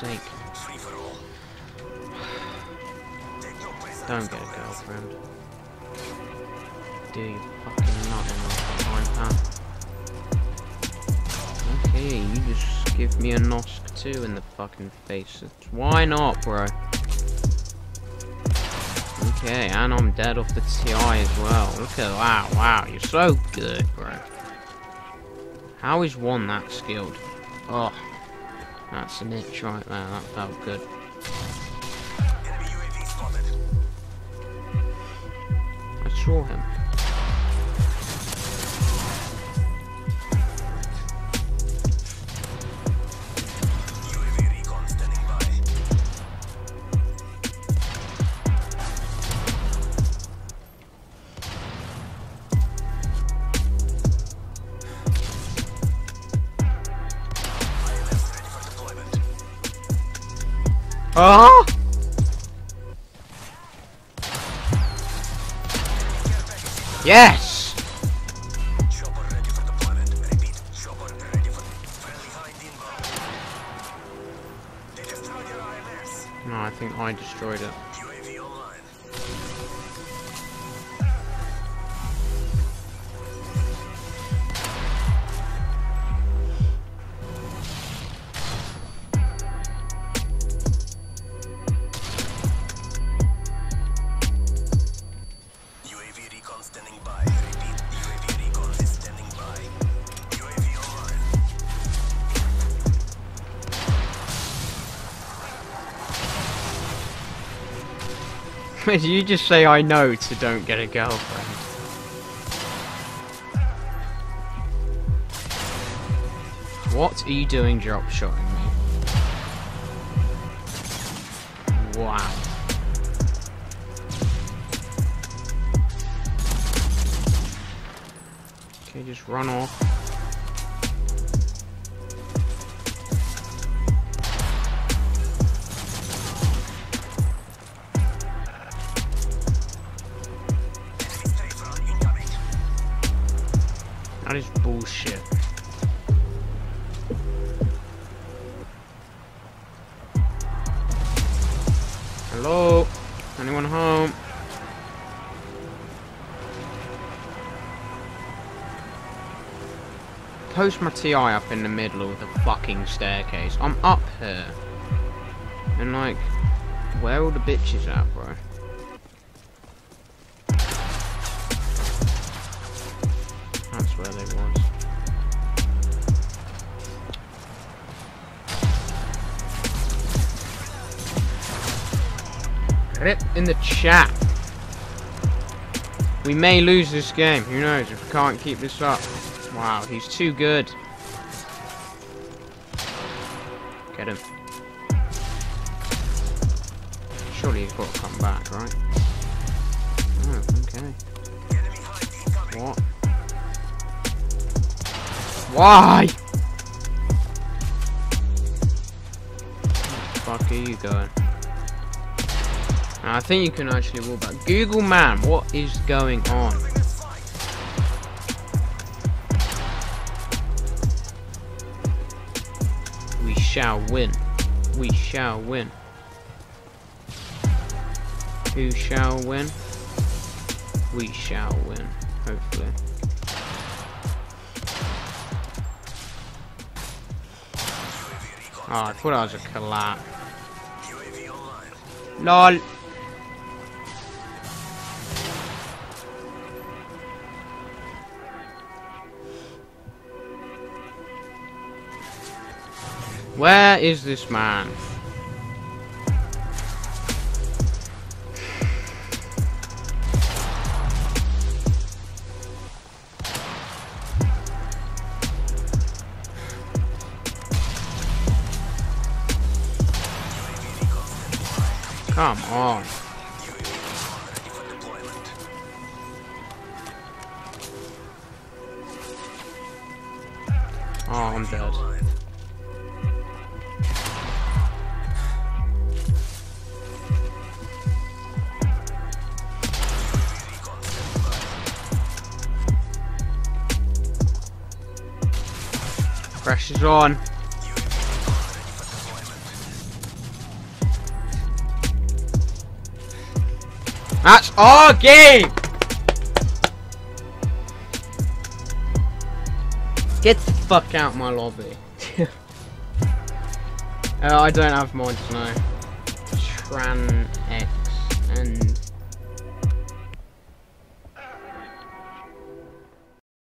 sake. Don't get a girlfriend. Do you fucking not in the time, huh? Okay, you just give me a Nosk 2 in the fucking face. Why not, bro? Okay, and I'm dead off the TI as well. Look at that, wow, you're so good, bro. How is one that skilled? Oh, that's an itch right there, that felt good. I saw him. Oh! Yes! Chopper ready for deployment. Repeat, chopper ready for friendly hide inbound. They destroyed your ILS. No, I think I destroyed it. UAV online. You just say I know to don't get a girlfriend. What are you doing drop-shotting me? Wow. Okay, just run off. That is bullshit. Hello? Anyone home? Post my TI up in the middle of the fucking staircase. I'm up here. And like, where are all the bitches at, bro? Where they was. Rip in the chat. We may lose this game. Who knows if we can't keep this up. Wow, he's too good. Get him. Surely he's got to come back, right? Oh, okay. What? Why? Where the fuck are you going? I think you can actually wall back. Google man, what is going on? We shall win. We shall win. Who shall win? We shall win, hopefully. Oh, I thought I was a collab. LOL. Where is this man? Come on. Oh, I'm dead. Pressure's on. That's our game! Get the fuck out my lobby. I don't have mods now. Tran X and